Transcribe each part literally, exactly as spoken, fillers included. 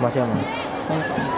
Masih aman. Thank you.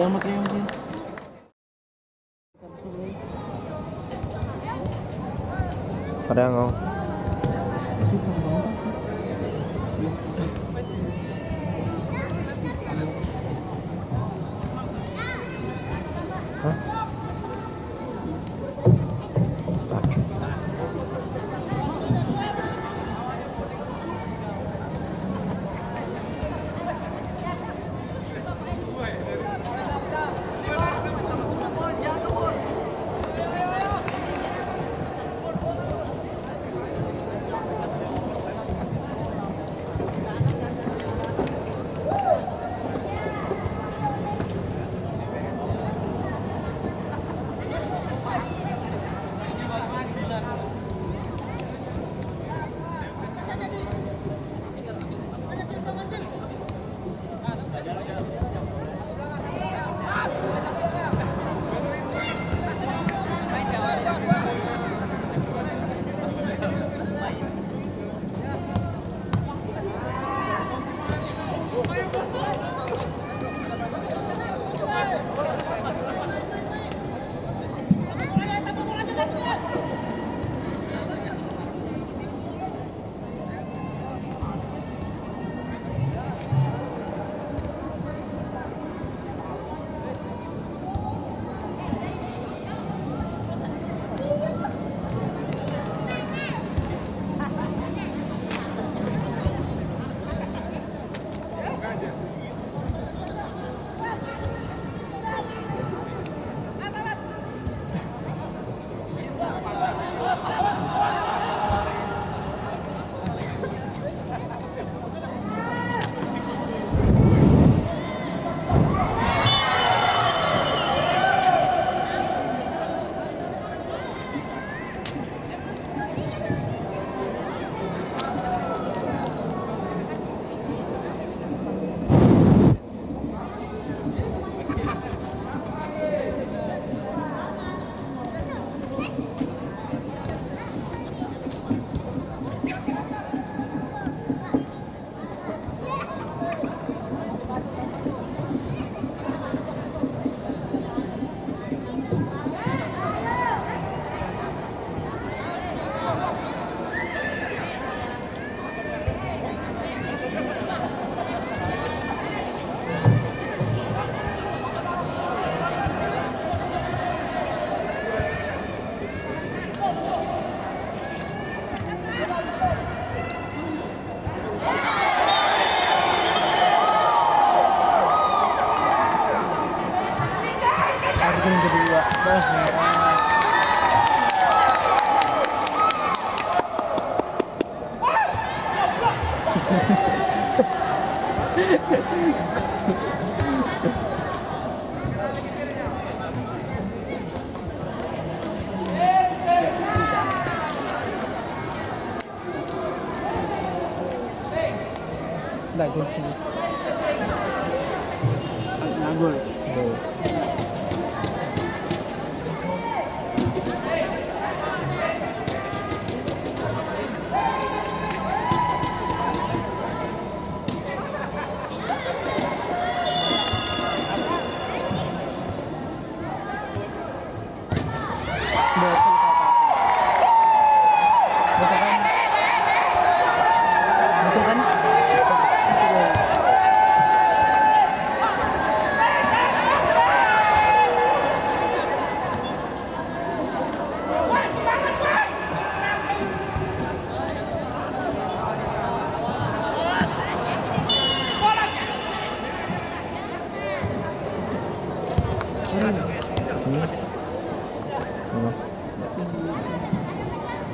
Selamat ya, Mas. Ada nggak? Nggak gol sih. Nggak gol.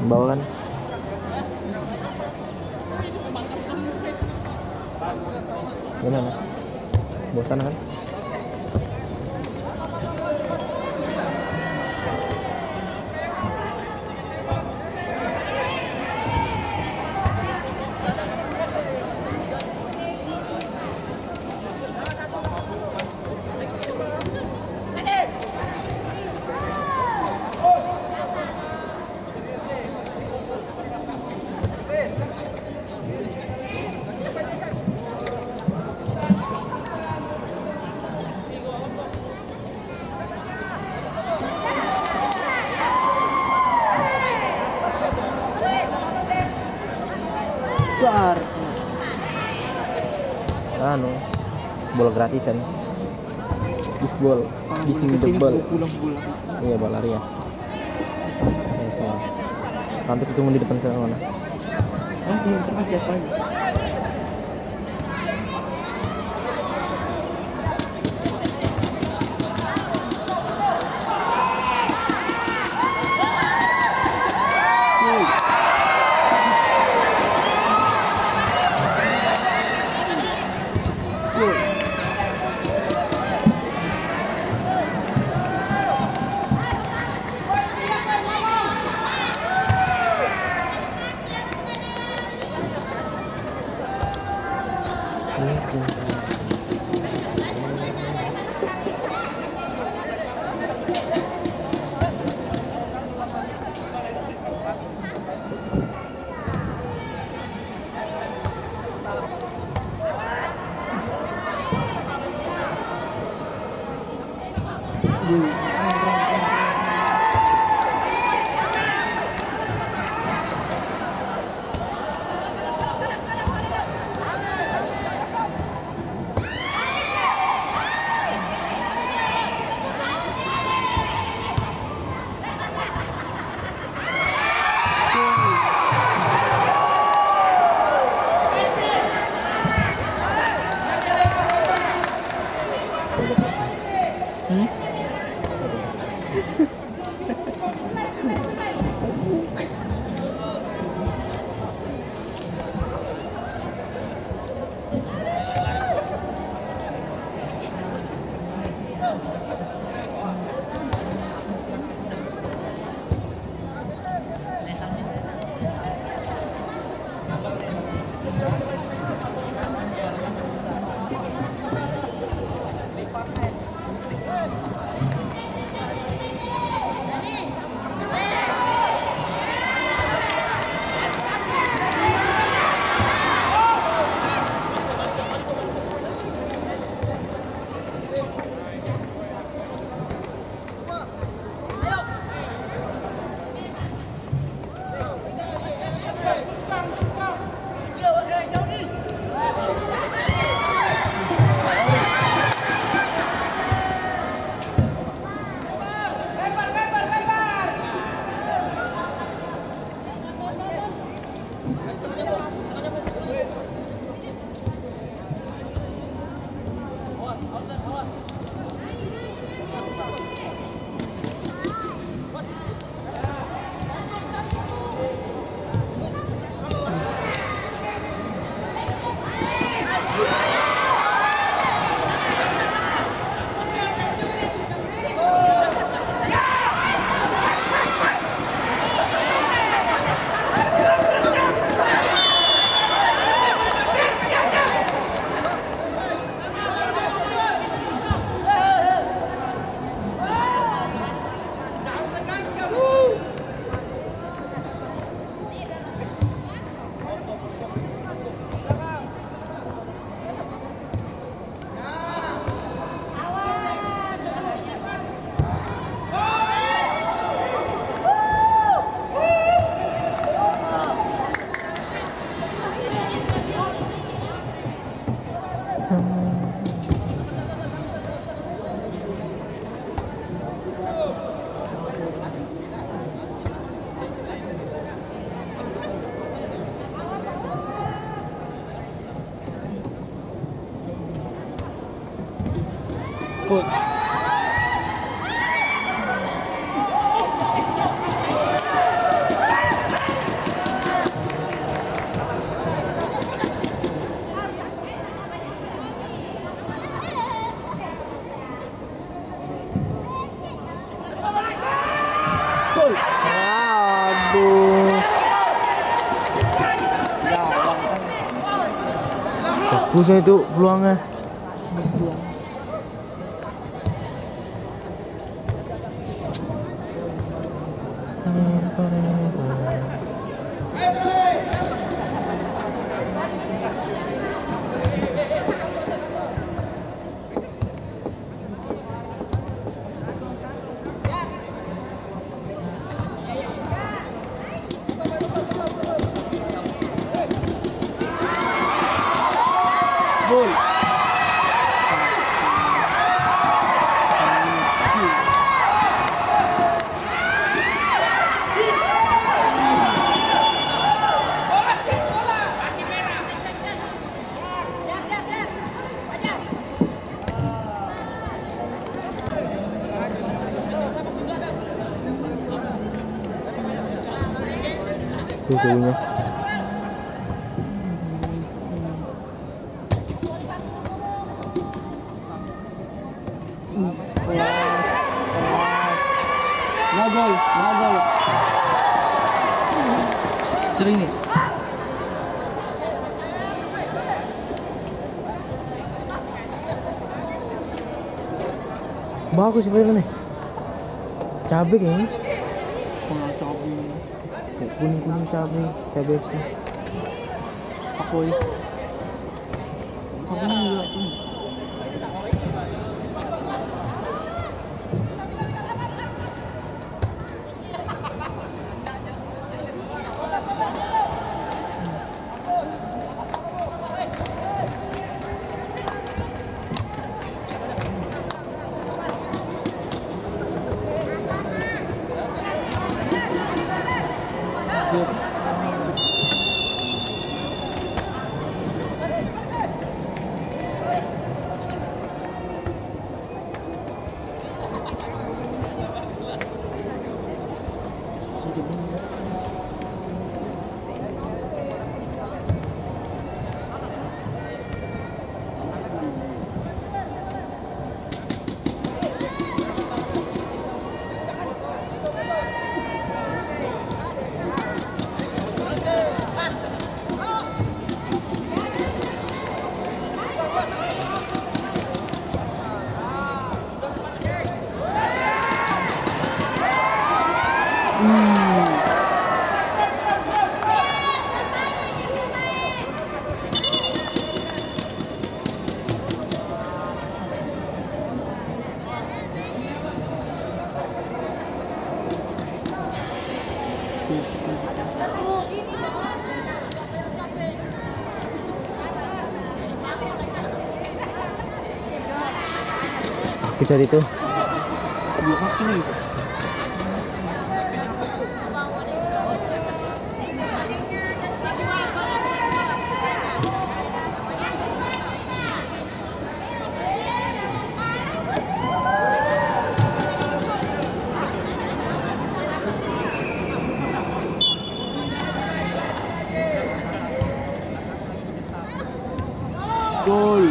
Bawa kan? Gimana? Bosan kan? Terima kasih. Bar. Anu, bola gratisan. Bisbol, bisbol. Iya, bola lari ya. Nanti ketemu di depan sana mana? Ah, ini terus siapa ini? Buset itu peluangnya. gol. Jadinya no goal, no goal. Seru ini. Bagus sebenarnya nih. Cabai kayaknya. Kalau cabai kuning-kuning cabai, cabai F C. Aku ini. Aku ini juga. Kejar itu. Gol.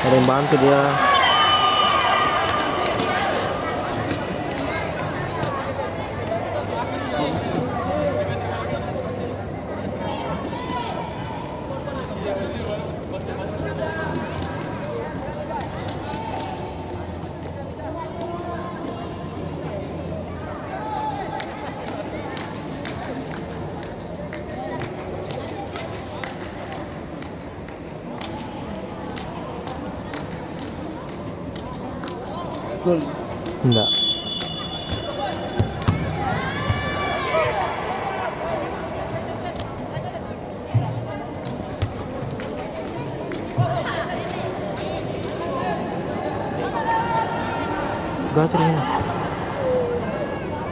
Ada yang bantu dia. Gol. Enggak. Gacor ini. Gol.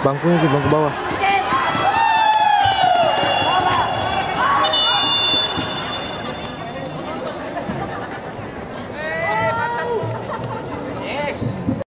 Bangkunya sih, bangku bawah.